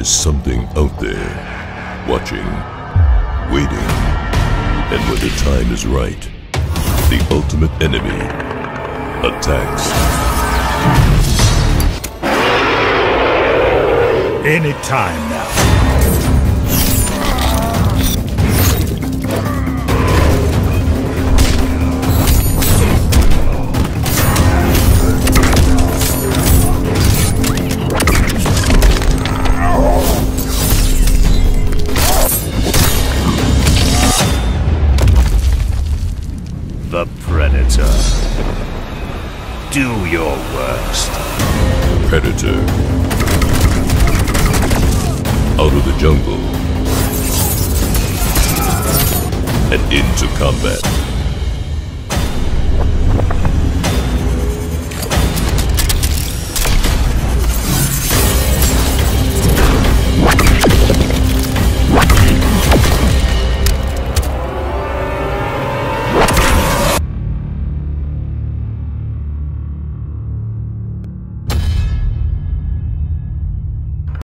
is something out there, watching, waiting, and when the time is right, the ultimate enemy attacks. Any time now. The Predator. Do your worst. Predator. Out of the jungle and into combat.